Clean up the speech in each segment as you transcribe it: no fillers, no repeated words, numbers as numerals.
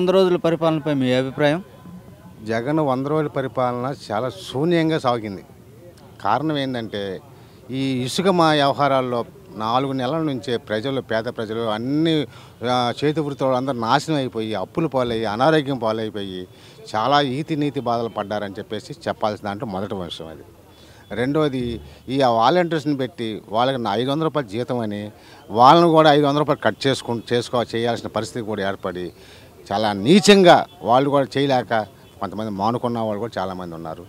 వంద రోజుల పరిపాలనపై మీ అభిప్రాయం? జగన్ వంద రోజుల పరిపాలన చాలా శూన్యంగా సాగింది. కారణం ఏంటంటే ఈ ఇసుక మా వ్యవహారాల్లో 4 నెలల నుంచే ప్రజలు, పేద ప్రజలు, అన్ని చేతి వృత్తులు అందరూ నాశనం అయిపోయి, అప్పులు పాలయ్యి, అనారోగ్యం పాలైపోయి చాలా ఈతినీతి బాధలు పడ్డారని చెప్పేసి చెప్పాల్సిన దాంట్లో మొదటి విషయం అది. రెండవది, ఈ వాలంటీర్స్ని పెట్టి వాళ్ళకి 500 రూపాయలు జీతం అని వాళ్ళని కూడా 500 రూపాయలు కట్ చేయాల్సిన పరిస్థితి కూడా ఏర్పడి చాలా నీచంగా వాళ్ళు కూడా చేయలేక కొంతమంది మానుకున్న వాళ్ళు కూడా చాలామంది ఉన్నారు.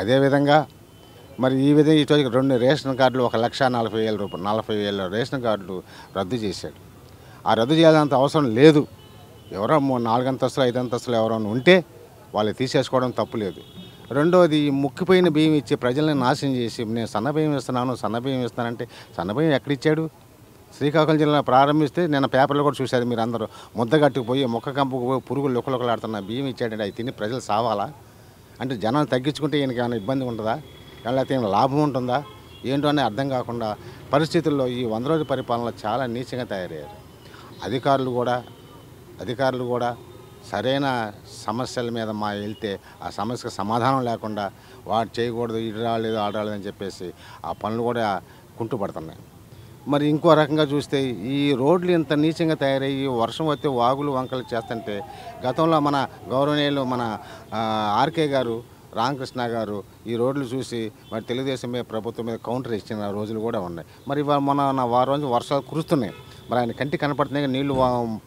అదేవిధంగా మరి ఈ విధంగా ఈ రోజుకి 2 రేషన్ కార్డులు 1,40,000 రూపాయలు 40,000 రేషన్ కార్డులు రద్దు చేశాడు. ఆ రద్దు చేయాల్సినంత అవసరం లేదు. ఎవరో 4 అంతస్తులు 5 అంతస్తులు ఎవరైనా ఉంటే వాళ్ళు తీసేసుకోవడం తప్పు లేదు. రెండోది, ముక్కిపోయిన బియ్యం ఇచ్చి ప్రజల్ని నాశనం చేసి నేను సన్నబియ్యం ఇస్తున్నాను, సన్నబియ్యం ఇస్తానంటే సన్నబియ్యం ఎక్కడిచ్చాడు? శ్రీకాకుళం జిల్లాలో ప్రారంభిస్తే నేను పేపర్లో కూడా చూశారు మీరు అందరూ, ముద్ద కట్టుకుపోయి మొక్క కంపుకు పోయి పురుగులు లొక్కలొక్కలాడుతున్న బియ్యం ఇచ్చాడంటే అవి తిని ప్రజలు సావాలా? అంటే జనాన్ని తగ్గించుకుంటే ఈయనకి ఏమైనా ఇబ్బంది ఉంటుందా, లేకపోతే ఏమైనా లాభం ఉంటుందా ఏంటో అనేది అర్థం కాకుండా పరిస్థితుల్లో ఈ 100 రోజుల పరిపాలన చాలా నీచంగా తయారయ్యారు. అధికారులు కూడా సరైన సమస్యల మీద వెళ్తే ఆ సమస్యకు సమాధానం లేకుండా వాడు చేయకూడదు, ఇటు రాలేదు ఆడ రాలేదు అని చెప్పేసి ఆ పనులు కూడా కుంటుపడుతున్నాయి. మరి ఇంకో రకంగా చూస్తే ఈ రోడ్లు ఇంత నీచంగా తయారయ్యి వర్షం వస్తే వాగులు వంకలు చేస్తుంటే, గతంలో మన గౌరవనీయులు మన ఆర్కే గారు, రామకృష్ణ గారు ఈ రోడ్లు చూసి మరి తెలుగుదేశం మీద, ప్రభుత్వం మీద కౌంటర్ ఇచ్చిన రోజులు కూడా ఉన్నాయి. మరి ఇవాళ మొన్న వారం రోజులు వర్షాలు కురుస్తున్నాయి. మరి ఆయన కంటి కనపడుతున్నాయి, నీళ్లు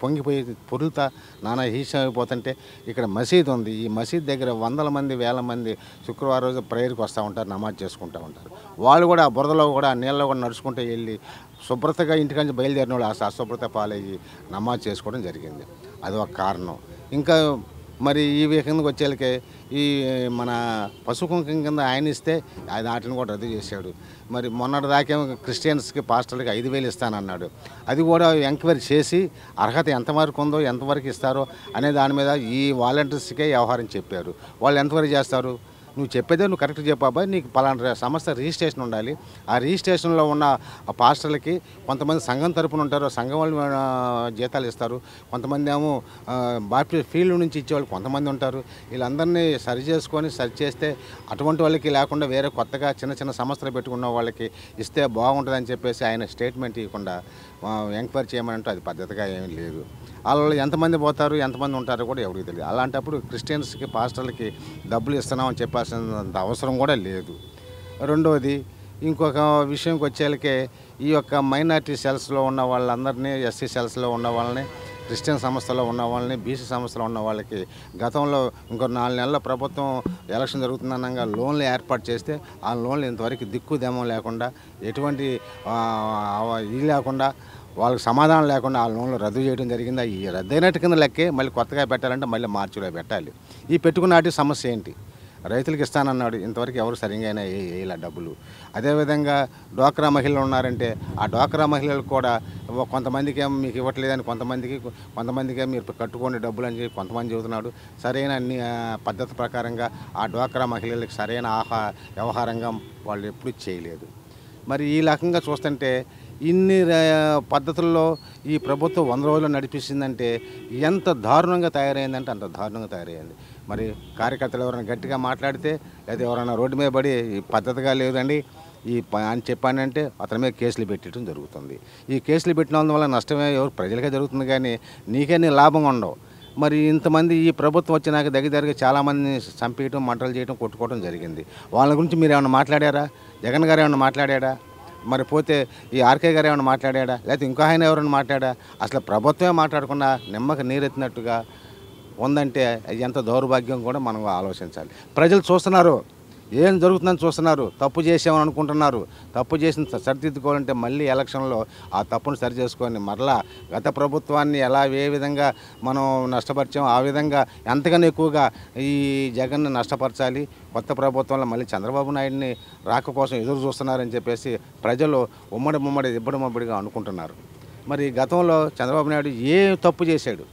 పొంగిపోయి పొరులుతా నానా హీసం అయిపోతుంటే, ఇక్కడ మసీద్ ఉంది. ఈ మసీద్ దగ్గర 100 మంది 1000 మంది శుక్రవారం రోజు ప్రేయర్కి వస్తూ ఉంటారు, నమాజ్ చేసుకుంటూ ఉంటారు. వాళ్ళు కూడా ఆ బురదలో కూడా ఆ నీళ్ళలో కూడా నడుచుకుంటూ వెళ్ళి శుభ్రతగా ఇంటికాంచి బయలుదేరిన వాళ్ళు అశుభ్రత పాలయ్యి నమాజ్ చేసుకోవడం జరిగింది. అది ఒక కారణం. ఇంకా మరి ఈ విధంగా వచ్చేళ్ళకే ఈ మన పశు కుంకం కింద ఆయన ఇస్తే ఆయన వాటిని కూడా రద్దు చేశాడు. మరి మొన్నటి దాకేమో క్రిస్టియన్స్కి పాస్టర్లకి 5,000 ఇస్తానన్నాడు. అది కూడా ఎంక్వైరీ చేసి అర్హత ఎంతవరకు ఉందో, ఎంతవరకు ఇస్తారో అనే దాని మీద ఈ వాలంటీర్స్కే వ్యవహారం చెప్పారు. వాళ్ళు ఎంతవరకు చేస్తారు? నువ్వు చెప్పేదే నువ్వు కరెక్ట్ చెప్పాబాయి, నీకు పలానా సంస్థ రిజిస్ట్రేషన్ ఉండాలి, ఆ రిజిస్ట్రేషన్లో ఉన్న పాస్టర్లకి కొంతమంది సంఘం తరపున ఉంటారు, సంఘం వాళ్ళు జీతాలు ఇస్తారు, కొంతమంది ఏమో బాప్టిస్ట్ ఫీల్డ్ నుంచి ఇచ్చేవాళ్ళు కొంతమంది ఉంటారు. వీళ్ళందరినీ సరి చేసుకొని సరి చేస్తే అటువంటి వాళ్ళకి లేకుండా వేరే కొత్తగా చిన్న చిన్న సంస్థలు పెట్టుకున్న వాళ్ళకి ఇస్తే బాగుంటుందని చెప్పేసి ఆయన స్టేట్మెంట్ ఇవ్వకుండా ఎంక్వైరీ చేయమనంటే అది పద్ధతిగా ఏమీ లేదు. వాళ్ళు ఎంతమంది పోతారు, ఎంతమంది ఉంటారో కూడా ఎవరికి తెలియదు. అలాంటప్పుడు క్రిస్టియన్స్కి పాస్టర్లకి డబ్బులు ఇస్తున్నామని చెప్పాల్సినంత అవసరం కూడా లేదు. రెండవది, ఇంకొక విషయంకి వచ్చేళ్ళకే ఈ యొక్క మైనార్టీ సెల్స్లో ఉన్న వాళ్ళందరినీ, ఎస్సీ సెల్స్లో ఉన్న వాళ్ళని, క్రిస్టియన్ సంస్థలో ఉన్న వాళ్ళని, బీసీ సంస్థలో ఉన్న వాళ్ళకి గతంలో ఇంకో 4 నెలల ప్రభుత్వం ఎలక్షన్ జరుగుతుందనంగా లోన్లు ఏర్పాటు చేస్తే ఆ లోన్లు ఇంతవరకు దిక్కు దమం లేకుండా, ఎటువంటి ఇది లేకుండా, వాళ్ళకి సమాధానం లేకుండా ఆ లోన్లు రద్దు చేయడం జరిగింది. ఈ రద్దయినట్టు కింద లెక్కే మళ్ళీ కొత్తగా పెట్టాలంటే మళ్ళీ మార్చిలో పెట్టాలి. ఈ పెట్టుకున్నటి సమస్య ఏంటి? రైతులకు ఇస్తానన్నాడు, ఇంతవరకు ఎవరు సరిగా అయినా వేయాల డబ్బులు. అదేవిధంగా డ్వాక్రా మహిళలు ఉన్నారంటే ఆ డ్వాక్రా మహిళలకు కూడా కొంతమందికి ఏమో మీకు ఇవ్వట్లేదని, కొంతమందికి మీరు కట్టుకోండి డబ్బులు అని చెప్పి కొంతమంది చెబుతున్నాడు. సరైన పద్ధతి ప్రకారంగా ఆ డ్వాక్రా మహిళలకు సరైన వ్యవహారంగా వాళ్ళు ఎప్పుడూ చేయలేదు. మరి ఈ రకంగా చూస్తుంటే ఇన్ని పద్ధతుల్లో ఈ ప్రభుత్వం 100 రోజులు నడిపిస్తుందంటే ఎంత దారుణంగా తయారైందంటే అంత దారుణంగా తయారైంది. మరి కార్యకర్తలు ఎవరైనా గట్టిగా మాట్లాడితే, లేదా ఎవరైనా రోడ్డు మీద పడి పద్ధతిగా లేదండి ఈ అని చెప్పానంటే అతని మీద కేసులు పెట్టడం జరుగుతుంది. ఈ కేసులు పెట్టడం వల్ల నష్టమే ఎవరు ప్రజలకే జరుగుతుంది, కానీ నీకే నీ లాభంగా ఉండవు. మరి ఇంతమంది ఈ ప్రభుత్వం వచ్చినాక దగ్గరగా చాలామందిని చంపేయటం, మంటలు చేయడం, కొట్టుకోవడం జరిగింది. వాళ్ళ గురించి మీరు ఏమైనా మాట్లాడారా? జగన్ గారు ఏమైనా మాట్లాడా? మరి పోతే ఈ ఆర్కే గారు ఏమైనా మాట్లాడా? లేకపోతే ఇంకా ఆయన ఎవరైనా మాట్లాడా? అసలు ప్రభుత్వమే మాట్లాడకుండా నిమ్మకి నీరెత్తినట్టుగా ఉందంటే ఎంత దౌర్భాగ్యం కూడా మనం ఆలోచించాలి. ప్రజలు చూస్తున్నారు, ఏం జరుగుతుందని చూస్తున్నారు, తప్పు చేసామని అనుకుంటున్నారు. తప్పు చేసిన సరిదిద్దుకోవాలంటే మళ్ళీ ఎలక్షన్లో ఆ తప్పును సరి చేసుకొని మరలా గత ప్రభుత్వాన్ని ఏ విధంగా మనం నష్టపరిచాం ఆ విధంగా ఎంతకన్నా ఎక్కువగా ఈ జగన్ను నష్టపరచాలి. కొత్త ప్రభుత్వంలో మళ్ళీ చంద్రబాబు నాయుడిని రాక కోసం ఎదురు చూస్తున్నారని చెప్పేసి ప్రజలు ఇబ్బడిముమ్మడిగా అనుకుంటున్నారు. మరి గతంలో చంద్రబాబు నాయుడు ఏ తప్పు చేశాడు?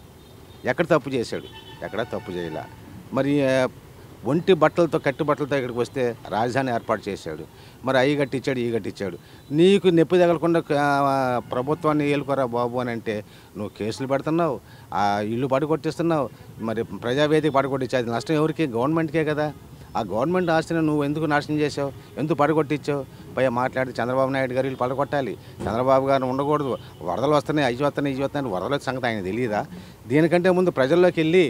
ఎక్కడ తప్పు చేశాడు? ఎక్కడ తప్పు చేయలే. మరి ఒంటి బట్టలతో కట్టి బట్టలతో ఇక్కడికి వస్తే రాజధాని ఏర్పాటు చేశాడు. మరి అయి కట్టించాడు ఈ కట్టించాడు. నీకు నొప్పి తగలకుండా ప్రభుత్వాన్ని ఏలుకోరా బాబు అని అంటే నువ్వు కేసులు పెడుతున్నావు, ఆ ఇల్లు పడగొట్టిస్తున్నావు. మరి ప్రజావేదిక పడగొట్టించేది నష్టం ఎవరికి? గవర్నమెంట్కే కదా. ఆ గవర్నమెంట్ ఆస్తిని నువ్వు ఎందుకు నాశనం చేసావు, ఎందుకు పడగొట్టించావు? పైగా మాట్లాడి చంద్రబాబు నాయుడు గారు వీళ్ళు పడగొట్టాలి, చంద్రబాబు గారిని ఉండకూడదు, వరదలు వస్తున్నాయి అవి వస్తున్నాయి ఇవి వస్తున్నాయి. వరదల సంగతి ఆయన తెలియదా? దీనికంటే ముందు ప్రజల్లోకి వెళ్ళి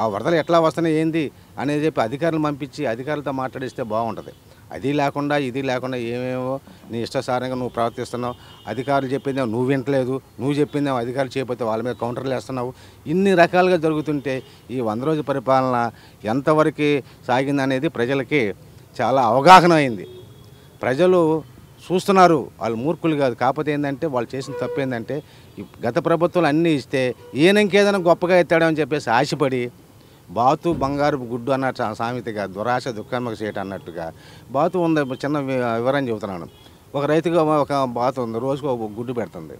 ఆ వరదలు ఎట్లా వస్తున్నాయి ఏంది అనేది చెప్పి అధికారులు పంపించి అధికారులతో మాట్లాడిస్తే బాగుంటుంది. అది లేకుండా ఇది లేకుండా ఏమేమో నీ ఇష్టసారంగా నువ్వు ప్రవర్తిస్తున్నావు. అధికారులు చెప్పిందేమో నువ్వు వింటలేదు, నువ్వు చెప్పిందేమో అధికారులు చేయకపోతే వాళ్ళ మీద కౌంటర్లు వేస్తున్నావు. ఇన్ని రకాలుగా జరుగుతుంటే ఈ 100 రోజుల పరిపాలన ఎంతవరకు సాగిందనేది ప్రజలకి చాలా అవగాహన అయింది. ప్రజలు చూస్తున్నారు, వాళ్ళు మూర్ఖులు కాదు. కాకపోతే ఏంటంటే వాళ్ళు చేసిన తప్పు ఏంటంటే గత ప్రభుత్వాలు అన్నీ ఇస్తే ఈయన ఇంకేదైనా గొప్పగా ఎత్తాడని చెప్పేసి ఆశపడి బాతు బంగారు గుడ్డు అన్నట్టు సామెతగా దురాశ దుఃఖాత్మక చేయట అన్నట్టుగా బాతు ఉంది. చిన్న వివరం చెబుతున్నాను. ఒక రైతుగా ఒక బాతు ఉంది, రోజుకు ఒక గుడ్డు పెడుతుంది.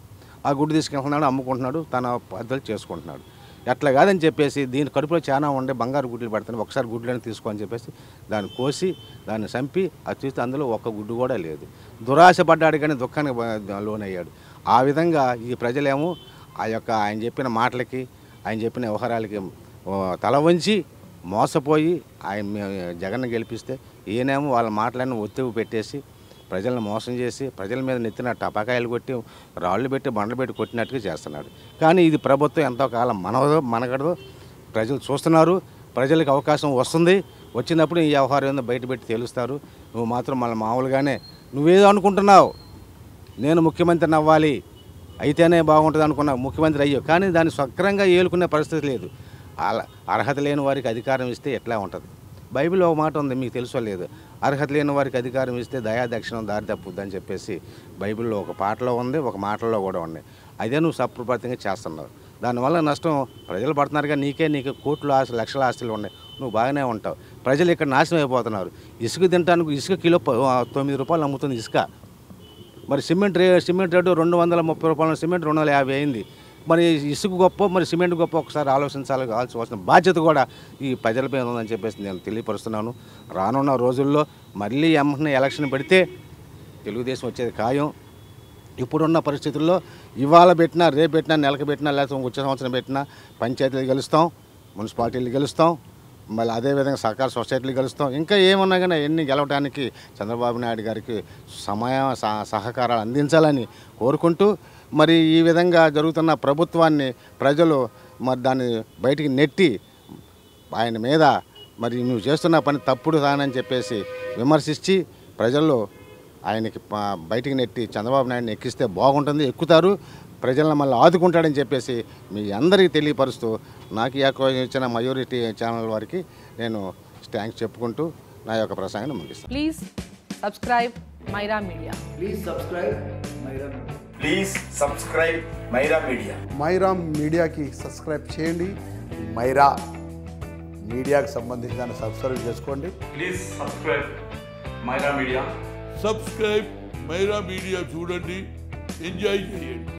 ఆ గుడ్డు తీసుకెళ్తున్నాడు, అమ్ముకుంటున్నాడు, తన పద్ధతులు చేసుకుంటున్నాడు. అట్లా కాదని చెప్పేసి దీని కడుపులో చాలా ఉండే బంగారు గుడ్లు పెడుతున్నాడు, ఒకసారి గుడ్లను తీసుకోని చెప్పేసి దాన్ని కోసి దాన్ని చంపి అది చూస్తే అందులో ఒక్క గుడ్డు కూడా లేదు. దురాశ పడ్డాడు కానీ దుఃఖానికి లోనయ్యాడు. ఆ విధంగా ఈ ప్రజలేమో ఆ యొక్క ఆయన చెప్పిన మాటలకి ఆయన చెప్పిన వ్యవహారాలకి తల వంచి మోసపోయి ఆయన జగన్ గెలిపిస్తే ఈయనేమో వాళ్ళ మాటలను ఒత్తిడి పెట్టేసి ప్రజలను మోసం చేసి ప్రజల మీద నెత్తిన టపాకాయలు కొట్టి రాళ్ళు పెట్టి బండలు పెట్టి కొట్టినట్టుగా చేస్తున్నాడు. కానీ ఇది ప్రభుత్వం ఎంతోకాలం మనదో మనగడదో. ప్రజలు చూస్తున్నారు, ప్రజలకు అవకాశం వస్తుంది. వచ్చినప్పుడు ఈ వ్యవహారం ఏదో బయటపెట్టి తెలుస్తారు. నువ్వు మాత్రం మళ్ళీ మామూలుగానే నువ్వేదో అనుకుంటున్నావు, నేను ముఖ్యమంత్రిని అవ్వాలి అయితేనే బాగుంటుంది అనుకున్నావు, ముఖ్యమంత్రి అయ్యావు. కానీ దాన్ని సక్రంగా ఏలుకునే పరిస్థితి లేదు. అర్హత లేని వారికి అధికారం ఇస్తే ఎట్లా ఉంటుంది? బైబిల్లో ఒక మాట ఉంది, మీకు తెలుసో లేదు, అర్హత లేని వారికి అధికారం ఇస్తే దయాదక్షిణం దారి తప్పుద్దని చెప్పేసి బైబిల్లో ఒక పాటలో ఉంది, ఒక మాటల్లో కూడా ఉంది. అదే నువ్వు సప్రపతంగా చేస్తున్నావు. దానివల్ల నష్టం ప్రజలు పడుతున్నారుగా. నీకు కోట్లు ఆస్తులు లక్షల ఆస్తులు ఉన్నాయి, నువ్వు బాగానే ఉంటావు. ప్రజలు ఇక్కడ నాశనం అయిపోతున్నారు. ఇసుక తినడానికి ఇసుక కిలో 9 రూపాయలు అమ్ముతుంది ఇసుక. మరి సిమెంట్ రేటు 230 రూపాయలు, సిమెంట్ 250 అయింది. మరి ఇసుక గొప్ప మరి సిమెంట్ గొప్ప ఒకసారి ఆలోచించాల్సిన బాధ్యత కూడా ఈ ప్రజలపై ఉందని చెప్పేసి నేను తెలియపరుస్తున్నాను. రానున్న రోజుల్లో మళ్ళీ ఎమ్మెల్యే ఎలక్షన్ పెడితే తెలుగుదేశం వచ్చేది ఖాయం. ఇప్పుడున్న పరిస్థితుల్లో ఇవాళ పెట్టినా, రేపు పెట్టినా, నెలకు పెట్టినా, లేకపోతే వచ్చే సంవత్సరం పెట్టినా పంచాయతీలు గెలుస్తాం, మున్సిపాలిటీలు గెలుస్తాం, మళ్ళీ అదేవిధంగా సహకార సొసైటీలు గెలుస్తాం. ఇంకా ఏమన్నా కానీ ఎన్ని గెలవడానికి చంద్రబాబు నాయుడు గారికి సహకారాలు అందించాలని కోరుకుంటూ మరి ఈ విధంగా జరుగుతున్న ప్రభుత్వాన్ని ప్రజలు మరి దాన్ని బయటికి నెట్టి ఆయన మీద మరి నువ్వు చేస్తున్న పని తప్పుడు కాదని చెప్పేసి విమర్శించి ప్రజల్లో ఆయనకి బయటికి నెట్టి చంద్రబాబు నాయుడుని ఎక్కిస్తే బాగుంటుంది. ఎక్కుతారు, ప్రజలను మళ్ళీ ఆదుకుంటాడని చెప్పేసి మీ అందరికీ తెలియపరుస్తూ నాకు ఈ యొక్క ఇచ్చిన మయూరిటీ ఛానల్ వారికి నేను థ్యాంక్స్ చెప్పుకుంటూ నా యొక్క ప్రసంగాన్ని ముగిస్తాను. Please subscribe Myra Media. Please subscribe Myra Media. Please subscribe Myra Media. Myra మీడియాకి సబ్స్క్రైబ్ చేయండి. మైరా మీడియాకి సంబంధించి దాన్ని సబ్స్క్రైబ్ చేసుకోండి. Please subscribe Myra Media. Subscribe Myra Media చూడండి, ఎంజాయ్ చేయండి.